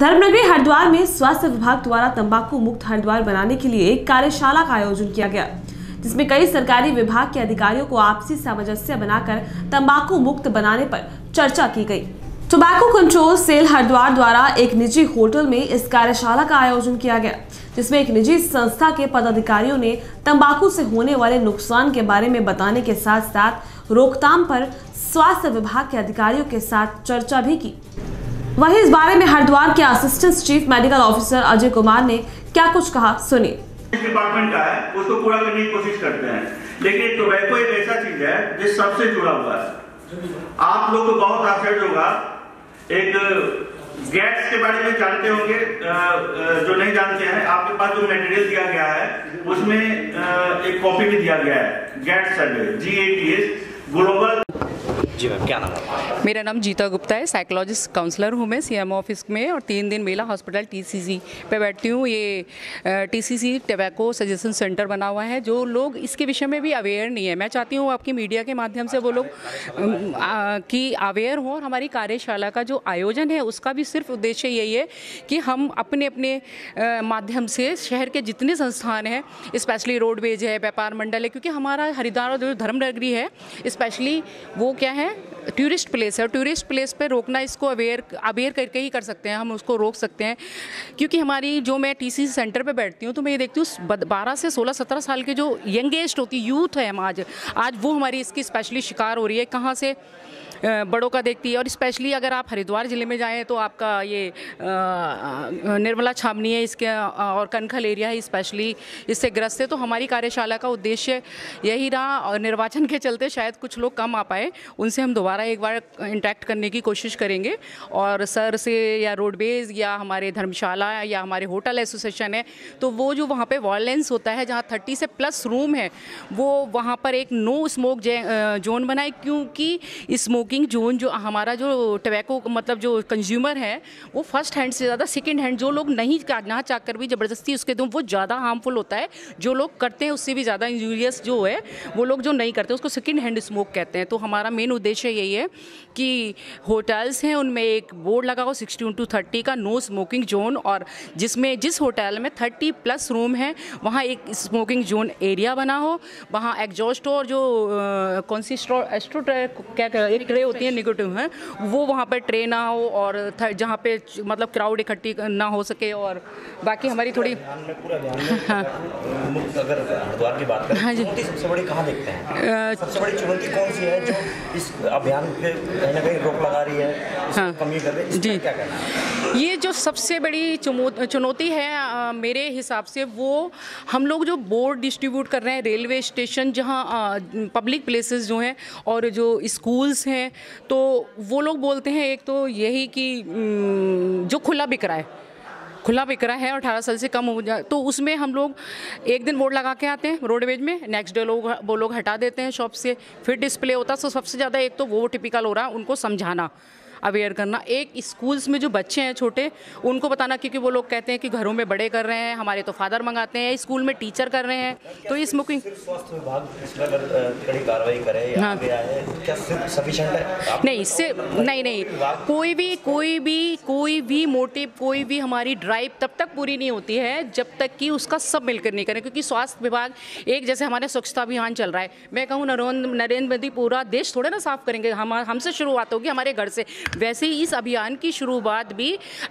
धर्मनगरी हरिद्वार में स्वास्थ्य विभाग द्वारा तंबाकू मुक्त हरिद्वार बनाने के लिए एक कार्यशाला का आयोजन किया गया, जिसमें कई सरकारी विभाग के अधिकारियों को आपसी सामंजस्य बनाकर तंबाकू मुक्त बनाने पर चर्चा की गई। टोबैको कंट्रोल सेल हरिद्वार द्वारा एक निजी होटल में इस कार्यशाला का आयोजन किया गया, जिसमें एक निजी संस्था के पदाधिकारियों ने तंबाकू से होने वाले नुकसान के बारे में बताने के साथ साथ रोकथाम पर स्वास्थ्य विभाग के अधिकारियों के साथ चर्चा भी की। वहीं इस बारे में हरिद्वार के assistant chief medical officer Ajay Kumar ने क्या कुछ कहा, सुनिए। डिपार्टमेंट का है, उसको पूरा करने की कोशिश करते हैं, लेकिन टोबैको एक ऐसा चीज है जिस सबसे जुड़ा हुआ है। आप लोग को बहुत आश्चर्य होगा, एक गैस के बारे में जानते होंगे, जो नहीं जानते हैं। आपके पास जो मटेरियल दिया गया है उसमें एक कॉपी भी दिया गया है, गैस सर्वे GATS ग्लोबल। जी मैम, क्या नाम है? मेरा नाम जीता गुप्ता है, साइकोलॉजिस्ट काउंसलर हूँ मैं CMO ऑफिस में, और 3 दिन मेला हॉस्पिटल TCC पे बैठती हूँ। ये TCC टोबैको सजेशन सेंटर बना हुआ है, जो लोग इसके विषय में भी अवेयर नहीं है। मैं चाहती हूँ आपकी मीडिया के माध्यम से वो लोग कि अवेयर हों, और हमारी कार्यशाला का जो आयोजन है उसका भी सिर्फ उद्देश्य यही है कि हम अपने अपने माध्यम से शहर के जितने संस्थान हैं, स्पेशली रोडवेज है, व्यापार मंडल है, क्योंकि हमारा हरिद्वार जो धर्मनगरी है स्पेशली वो क्या है, टूरिस्ट प्लेस है। टूरिस्ट प्लेस पे रोकना, इसको अवेयर करके ही कर सकते हैं, हम उसको रोक सकते हैं। क्योंकि हमारी जो मैं TCC सेंटर पे बैठती हूँ तो मैं ये देखती हूँ 12 से 16-17 साल के जो यंगेस्ट होती यूथ है, हम आज वो हमारी इसकी स्पेशली शिकार हो रही है, कहाँ से बड़ों का देखती है। और स्पेशली अगर आप हरिद्वार ज़िले में जाएँ तो आपका ये निर्मला छावनी है इसके, और कनखल एरिया है स्पेशली इससे ग्रस्त है। तो हमारी कार्यशाला का उद्देश्य यही रहा, और निर्वाचन के चलते शायद कुछ लोग कम आ पाए, उनसे हम दोबारा एक बार इंटैक्ट करने की कोशिश करेंगे, और सर से या रोडवेज या हमारे धर्मशाला या हमारे होटल एसोसिएशन है, तो वो जो वहाँ पर वायलेंस होता है, जहाँ 30 से प्लस रूम है, वो वहाँ पर एक नो स्मोक जोन बनाए, क्योंकि स्मोक स्मोकिंग जोन जो हमारा जो टोबैको मतलब जो कंज्यूमर है वो फर्स्ट हैंड से ज़्यादा सेकंड हैंड जो लोग नहीं ना चाह कर भी ज़बरदस्ती उसके तो वो ज़्यादा हार्मफुल होता है, जो लोग करते हैं उससे भी ज़्यादा इंजूरियस जो है वो लोग जो नहीं करते उसको सेकंड हैंड स्मोक कहते हैं। तो हमारा मेन उद्देश्य यही है कि होटल्स हैं उनमें एक बोर्ड लगाओ 16 to 30 का नो स्मोकिंग जोन, और जिसमें जिस होटल में 30 प्लस रूम है वहाँ एक स्मोकिंग जोन एरिया बना हो, वहाँ एग्जॉस्ट और जो कौन सी होती है निगेटिव है वो वहाँ पर ट्रे ना हो, और जहाँ पे मतलब क्राउड इकट्ठी ना हो सके। और बाकी हमारी थोड़ी हरिद्वार की बात करें, हाँ जी, सबसे बड़ी कहाँ देखते हैं, सबसे बड़ी चुनौती कौन सी है जो इस अभियान पे कहीं ना कहीं रोक लगा रही है, हाँ कमी कर रही है, जी क्या करना है? ये जो सबसे बड़ी चुनौती है मेरे हिसाब से वो हम लोग जो बोर्ड डिस्ट्रीब्यूट कर रहे हैं रेलवे स्टेशन जहाँ पब्लिक प्लेसेस जो हैं और जो स्कूल्स हैं, तो वो लोग बोलते हैं एक तो यही कि जो खुला बिक रहा है 18 साल से कम हो जाए, तो उसमें हम लोग एक दिन बोर्ड लगा के आते हैं रोडवेज में, नेक्स्ट डे लोग वो लोग हटा देते हैं शॉप से, फिर डिस्प्ले होता है। तो सबसे ज़्यादा एक तो वो टिपिकल हो रहा है, उनको समझाना अवेयर करना, एक स्कूल्स में जो बच्चे हैं छोटे उनको बताना, क्योंकि वो लोग कहते हैं कि घरों में बड़े कर रहे हैं, हमारे तो फादर मंगाते हैं, स्कूल में टीचर कर रहे हैं, तो ये स्मोकिंग स्वास्थ्य विभाग कड़ी कार्रवाई करे, हाँ क्या सफिशिएंट है? नहीं, इससे नहीं कोई भी मोटिव, कोई भी हमारी ड्राइव तब तक पूरी नहीं होती है जब तक कि उसका सब मिलकर नहीं करें, क्योंकि स्वास्थ्य विभाग एक जैसे हमारे स्वच्छता अभियान चल रहा है, मैं कहूँ नरेंद्र मोदी पूरा देश थोड़े ना साफ करेंगे, हमसे शुरुआत होगी हमारे घर से, वैसे ही इस अभियान की शुरुआत भी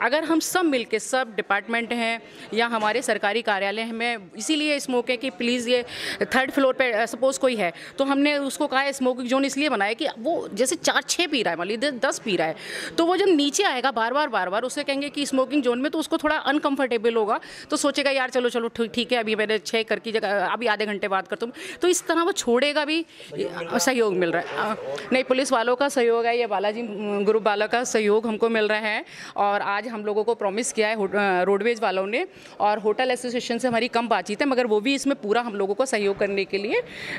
अगर हम सब मिलके सब डिपार्टमेंट हैं या हमारे सरकारी कार्यालय में, इसीलिए स्मोक है कि प्लीज़ ये 3rd फ्लोर पे सपोज़ कोई है तो हमने उसको कहा स्मोकिंग जोन इसलिए बनाया कि वो जैसे 4-6 पी रहा है, मान लीजिए 10 पी रहा है, तो वो जब नीचे आएगा बार बार उसे कहेंगे कि स्मोकिंग जोन में, तो उसको थोड़ा अनकम्फर्टेबल होगा, तो सोचेगा यार चलो ठीक है अभी मैंने 6 करके जगह अभी आधे घंटे बाद करता हूँ, तो इस तरह वो छोड़ेगा भी। सहयोग मिल रहा है, नहीं पुलिस वालों का सहयोग है, ये बालाजी गुरु वाला का सहयोग हमको मिल रहा है, और आज हम लोगों को प्रॉमिस किया है रोडवेज वालों ने, और होटल एसोसिएशन से हमारी कम बातचीत है, मगर वो भी इसमें पूरा हम लोगों को सहयोग करने के लिए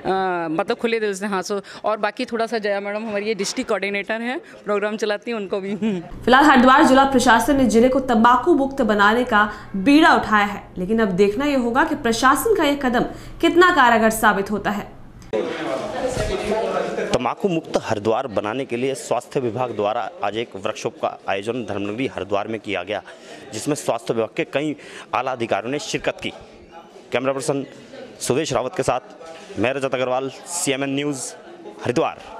मतलब खुले दिल से, हाँ सो। और बाकी थोड़ा सा जया मैडम हमारी ये डिस्ट्रिक्ट कोऑर्डिनेटर हैं, प्रोग्राम चलाती हैं, उनको भी। फिलहाल हरिद्वार जिला प्रशासन ने जिले को तंबाकू मुक्त बनाने का बीड़ा उठाया है, लेकिन अब देखना यह होगा कि प्रशासन का यह कदम कितना कारगर साबित होता है। तम्बाकू मुक्त हरिद्वार बनाने के लिए स्वास्थ्य विभाग द्वारा आज एक वर्कशॉप का आयोजन धर्मनगरी हरिद्वार में किया गया, जिसमें स्वास्थ्य विभाग के कई आला अधिकारियों ने शिरकत की। कैमरा पर्सन सुदेश रावत के साथ महेंद्र जाट अग्रवाल, CMN न्यूज़, हरिद्वार।